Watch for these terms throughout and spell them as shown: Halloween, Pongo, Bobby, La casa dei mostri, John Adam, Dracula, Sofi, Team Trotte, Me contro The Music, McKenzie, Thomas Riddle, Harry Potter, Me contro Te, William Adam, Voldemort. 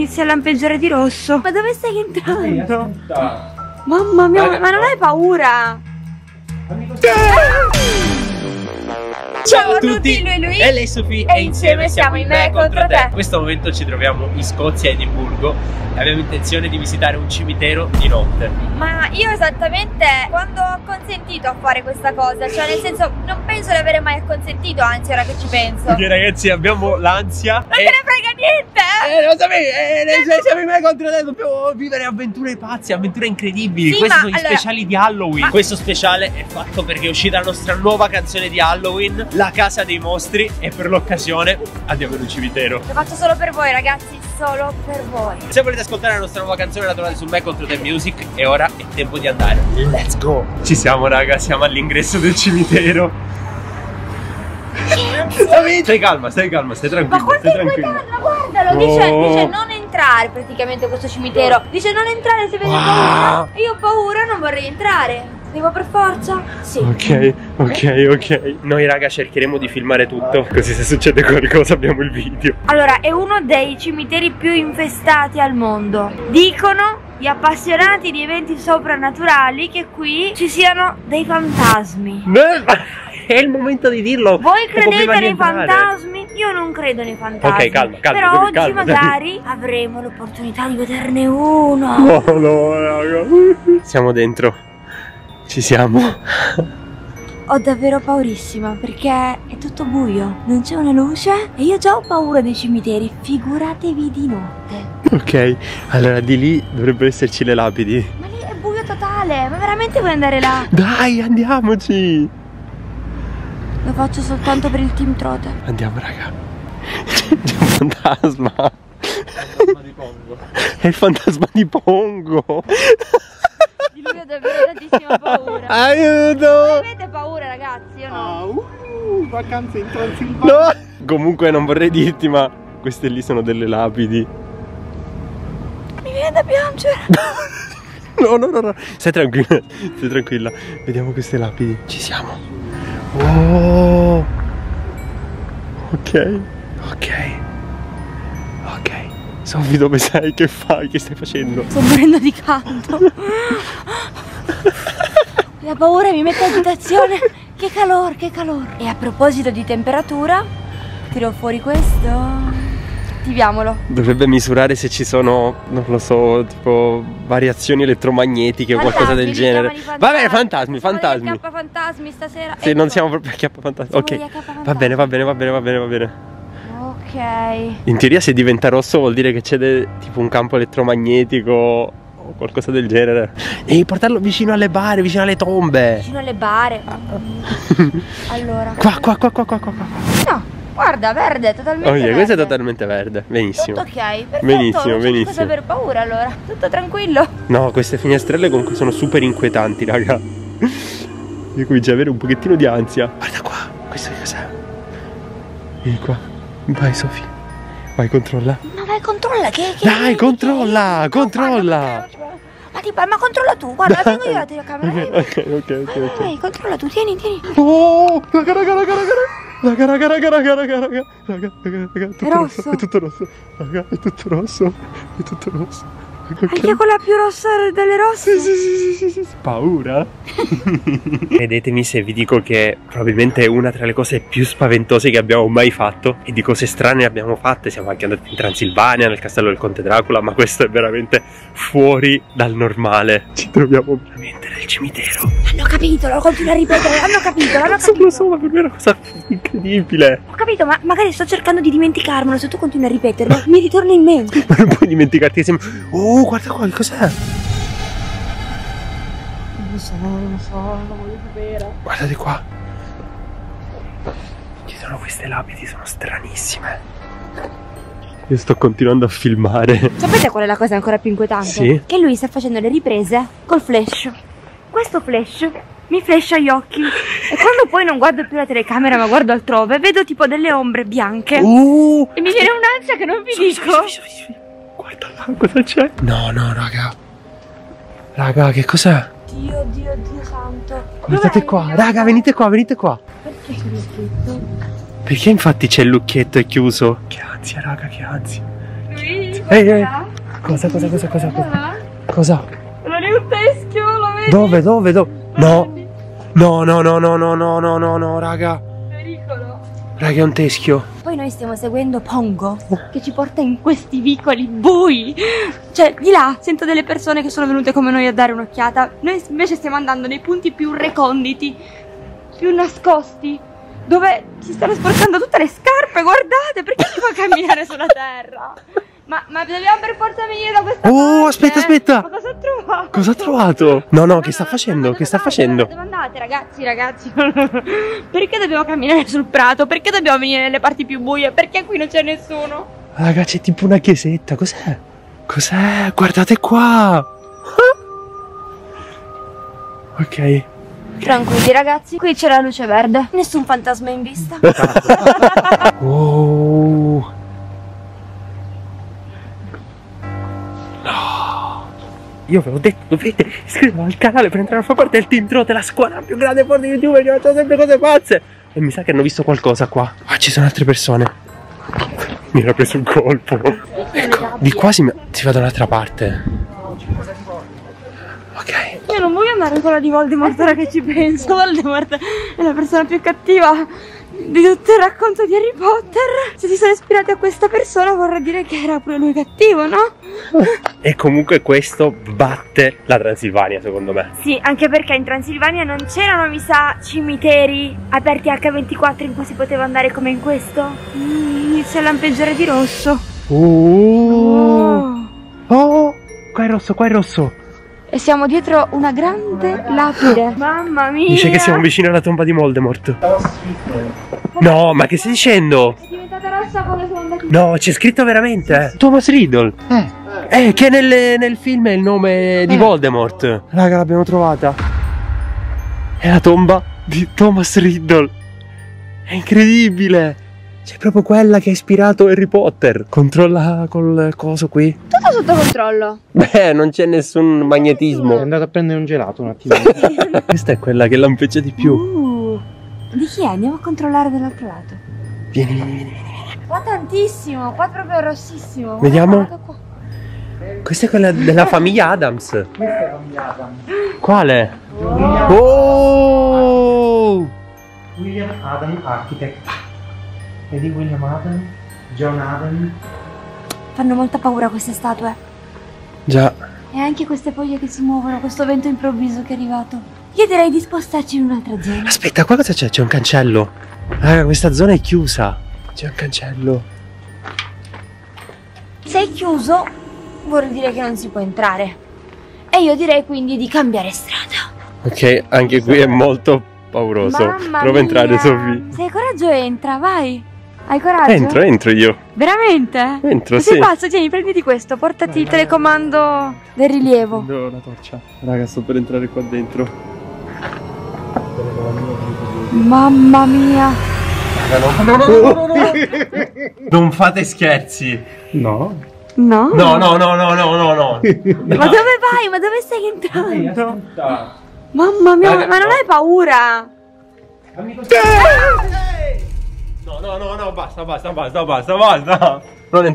inizia a lampeggiare di rosso. Ma dove stai entrando? Mamma mia, ma non hai paura? Ciao a tutti, noi lui e lei Sofì e insieme siamo in Me contro Te. In questo momento ci troviamo in Scozia, Edimburgo. Abbiamo intenzione di visitare un cimitero di notte. Ma io esattamente quando ho consentito a fare questa cosa, cioè nel senso non penso di avere mai consentito, anzi ora che ci penso. Perché ragazzi abbiamo l'ansia. Non te ne frega niente! Lo sapevi, siamo in Me contro Te, dobbiamo vivere avventure pazze, avventure incredibili. Sì, questi sono gli speciali di Halloween. Questo speciale è fatto perché è uscita la nostra nuova canzone di Halloween, La casa dei mostri, e per l'occasione andiamo in un cimitero. L'ho fatto solo per voi ragazzi, solo per voi. Se volete ascoltare la nostra nuova canzone la trovate su Me contro The Music. E ora è tempo di andare. Let's go! Ci siamo raga, siamo all'ingresso del cimitero. Stai calma, stai tranquilla. Ma quanto è inquietante, guardalo, dice non entrare praticamente questo cimitero. Dice non entrare se avete paura. Io ho paura, non vorrei entrare. Devo per forza? Sì. Ok. Noi raga cercheremo di filmare tutto, così se succede qualcosa abbiamo il video. Allora, è uno dei cimiteri più infestati al mondo. Dicono gli appassionati di eventi soprannaturali che qui ci siano dei fantasmi. È il momento di dirlo. Voi credete nei fantasmi? Io non credo nei fantasmi. Ok, calma. Però oggi magari avremo l'opportunità di vederne uno. Oh no, raga. Siamo dentro. Ci siamo. Ho davvero paurissima perché è tutto buio, non c'è una luce e io già ho paura dei cimiteri, figuratevi di notte. Ok, allora di lì dovrebbero esserci le lapidi. Ma lì è buio totale, ma veramente vuoi andare là? Dai, andiamoci. Lo faccio soltanto per il Team Trotte. Andiamo raga. C'è un fantasma. È il fantasma di Pongo. Di lui ho davvero tantissima paura. Aiuto! Non avete paura ragazzi? Io no. Vacanze in Transilvania. No. Comunque non vorrei dirti ma queste lì sono delle lapidi. Mi viene da piangere. No. Stai tranquilla. Vediamo queste lapidi. Ci siamo. Oh. Ok. Sofì, dove sei? Che fai? Che stai facendo? Sto morendo di caldo. La paura mi mette agitazione. Che calore. E a proposito di temperatura, tiro fuori questo. Attiviamolo. Dovrebbe misurare se ci sono, non lo so, tipo variazioni elettromagnetiche fantasmi, o qualcosa del genere. Va bene, fantasmi. Siamo gli fantasmi stasera. Sì, non siamo proprio gli fantasmi. Ok, va bene. Okay. In teoria se diventa rosso vuol dire che c'è tipo un campo elettromagnetico o qualcosa del genere. E portarlo vicino alle bare, vicino alle tombe. Allora qua. No, guarda, verde, totalmente verde. Questo è totalmente verde, benissimo. Tutto ok, perfetto, benissimo. Cosa per paura allora, tutto tranquillo. No, queste finestrelle comunque sono super inquietanti raga. Io comincio ad avere un pochettino di ansia. Guarda qua, questo che cos'è? Vieni qua. Vai Sofì, vai controlla. Ma vai controlla che dai, controlla. Ma controlla tu, guarda, tengo io la telecamera. Ok. Vai, controlla tu, tieni. Oh, raga. È tutto rosso. Anche quella più rossa delle rosse. Sì. Paura. Credetemi se vi dico che probabilmente è una tra le cose più spaventose che abbiamo mai fatto. E di cose strane abbiamo fatte. Siamo anche andati in Transilvania, nel castello del Conte Dracula. Ma questo è veramente fuori dal normale. Ci troviamo veramente nel cimitero. Hanno capito, lo continuo a ripetere. Hanno capito. Lo so, per me è una cosa incredibile. Ho capito, ma magari sto cercando di dimenticarmelo. Se tu continui a ripeterlo mi ritorna in mente. Ma non puoi dimenticarti che sembra... Oh, guarda qua, cos'è? Non lo so, non voglio sapere. Guardate qua. Ci sono queste lapidi, sono stranissime. Io sto continuando a filmare. Sapete qual è la cosa ancora più inquietante? Sì. Che lui sta facendo le riprese col flash. Questo flash mi flasha gli occhi. E quando poi non guardo più la telecamera ma guardo altrove, vedo tipo delle ombre bianche. E mi viene un'ansia che non vi dico. Sì. Guarda là, cosa c'è? No, raga. Raga, che cos'è? Dio santo. Guardate qua, raga, venite qua. Perché c'è il lucchetto? Perché infatti c'è il lucchetto, è chiuso. Che ansia, raga, che ansia. Ehi. Cosa? Cosa? Non è un teschio, lo vedi? Dove? No, raga. Pericolo. Raga, è un teschio. Poi noi stiamo seguendo Pongo, che ci porta in questi vicoli bui. Cioè, di là sento delle persone che sono venute come noi a dare un'occhiata. Noi invece stiamo andando nei punti più reconditi, più nascosti, dove si stanno sporcando tutte le scarpe. Guardate, perché si fa camminare sulla terra? Ma dobbiamo per forza venire da questa parte. Aspetta. Ma cosa ho trovato? No, che sta facendo? Dove andate, ragazzi? Perché dobbiamo camminare sul prato? Perché dobbiamo venire nelle parti più buie? Perché qui non c'è nessuno? Raga, c'è tipo una chiesetta. Cos'è? Guardate qua. Ok. Tranquilli ragazzi, qui c'è la luce verde. Nessun fantasma in vista. Oh. Io ve l'ho detto, dovete iscrivervi al canale per entrare a far parte del Team Trotte, la squadra più grande forte di YouTube, che faccio sempre cose pazze. E mi sa che hanno visto qualcosa qua. Ah, ci sono altre persone. Mi era preso un colpo. Ecco, di qua si va da un'altra parte. Ok. Io non voglio andare ancora di Voldemort, ora che ci penso. Voldemort è la persona più cattiva di tutto il racconto di Harry Potter. Se si sono ispirati a questa persona vorrà dire che era pure lui cattivo, no? E comunque questo batte la Transilvania, secondo me. Sì, anche perché in Transilvania non c'erano, mi sa, cimiteri aperti H24 in cui si poteva andare come in questo. Inizia a lampeggiare di rosso. Oh, qua è rosso. E siamo dietro una grande lapide. Mamma mia! Dice che siamo vicino alla tomba di Voldemort. No, ma che stai dicendo? È diventata rossa quando siamo andati. No, c'è scritto veramente. Sì. Thomas Riddle. Che nel film è il nome di Voldemort. Raga, l'abbiamo trovata. È la tomba di Thomas Riddle. È incredibile. C'è proprio quella che ha ispirato Harry Potter. Controlla col coso qui. Tutto sotto controllo. Beh, non c'è nessun magnetismo. È andato a prendere un gelato un attimo. Questa è quella che lampeggia di più. Di chi è? Andiamo a controllare dall'altro lato. Vieni. Qua tantissimo, qua proprio è rossissimo. Vediamo. Questa è quella della famiglia Adams. Questa è la famiglia Adams. Quale? William Adam Architect. Vedi William Adam, John Adam. Fanno molta paura queste statue. Già. E anche queste foglie che si muovono, questo vento improvviso che è arrivato. Io direi di spostarci in un'altra zona. Aspetta, qua cosa c'è? C'è un cancello. Raga, questa zona è chiusa. C'è un cancello. Se è chiuso, vuol dire che non si può entrare. E io direi quindi di cambiare strada. Ok, anche qui è molto pauroso. Mamma Prova a entrare, Sofì. Se hai coraggio entra, vai. Hai coraggio? Entro io. Veramente? Entro, sì. Sei pazzo, tieni, prenditi questo, portati il telecomando del rilievo. Prendo la torcia. Raga, sto per entrare qua dentro. Mamma mia. Non fate scherzi. No. Ma dove vai? Ma dove stai entrando? Mamma mia, ma non hai paura? No, basta. Non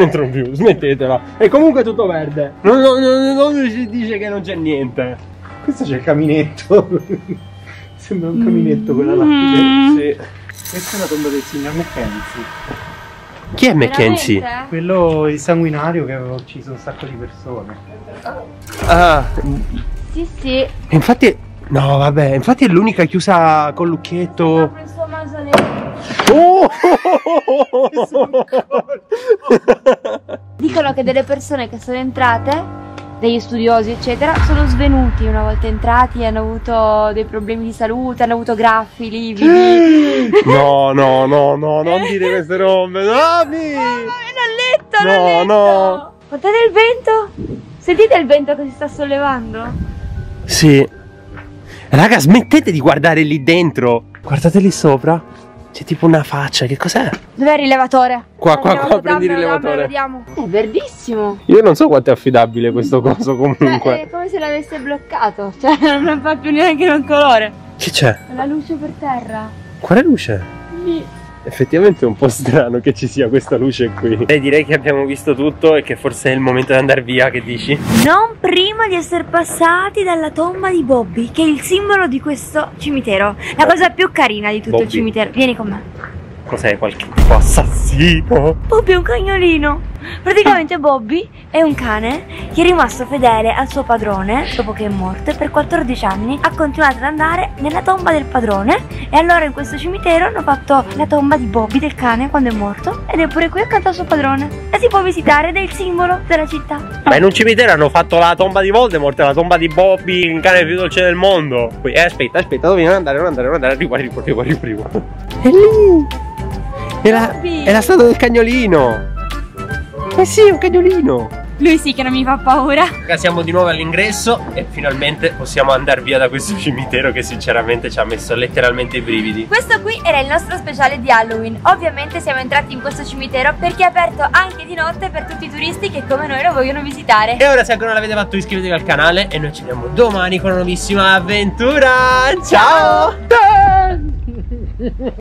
entro più, smettetela. E comunque è tutto verde. Non ci dice che non c'è niente. Questo c'è il caminetto. Sembra un caminetto quella lapide. Sì. Questa è la tomba del signor McKenzie. Chi è McKenzie? Veramente? Quello il sanguinario che aveva ucciso un sacco di persone. Ah. Sì. Infatti. No, vabbè, infatti è l'unica chiusa col lucchetto. Il suo maso nero. Dicono che delle persone che sono entrate, degli studiosi eccetera, sono svenuti una volta entrati, hanno avuto dei problemi di salute, hanno avuto graffi, lividi. No, non dire queste robe. Dami! Non ho letto. Guardate il vento. Sentite il vento che si sta sollevando? Sì. Raga, smettete di guardare lì dentro. Guardate lì sopra. C'è tipo una faccia, che cos'è? Dov'è il rilevatore? Qua, prendi il rilevatore. È verdissimo. Io non so quanto è affidabile questo coso comunque. È come se l'avesse bloccato, cioè non fa più neanche un colore. Che c'è? La luce per terra. Quale luce? Lì. effettivamente è un po' strano che ci sia questa luce qui. E direi che abbiamo visto tutto e che forse è il momento di andare via, che dici? Non prima di essere passati dalla tomba di Bobby, che è il simbolo di questo cimitero. La cosa più carina di tutto Bobby. Il cimitero. Vieni con me. Cos'è, qualche assassino? Bobby è un cagnolino. Praticamente Bobby è un cane che è rimasto fedele al suo padrone dopo che è morto e per 14 anni ha continuato ad andare nella tomba del padrone. E allora in questo cimitero hanno fatto la tomba di Bobby, del cane, quando è morto, ed è pure qui accanto al suo padrone e si può visitare, ed è il simbolo della città. Ma in un cimitero hanno fatto la tomba di Voldemort e la tomba di Bobby, il cane più dolce del mondo. Aspetta, aspetta, dove non andare, non andare, non andare, arrivo. È lì. È la statua del cagnolino. Eh sì, è un cagnolino. Lui sì che non mi fa paura. Siamo di nuovo all'ingresso e finalmente possiamo andare via da questo cimitero che sinceramente ci ha messo letteralmente i brividi. Questo qui era il nostro speciale di Halloween. Ovviamente siamo entrati in questo cimitero perché è aperto anche di notte per tutti i turisti che come noi lo vogliono visitare. E ora, se ancora non l'avete fatto, iscrivetevi al canale e noi ci vediamo domani con una nuovissima avventura. Ciao!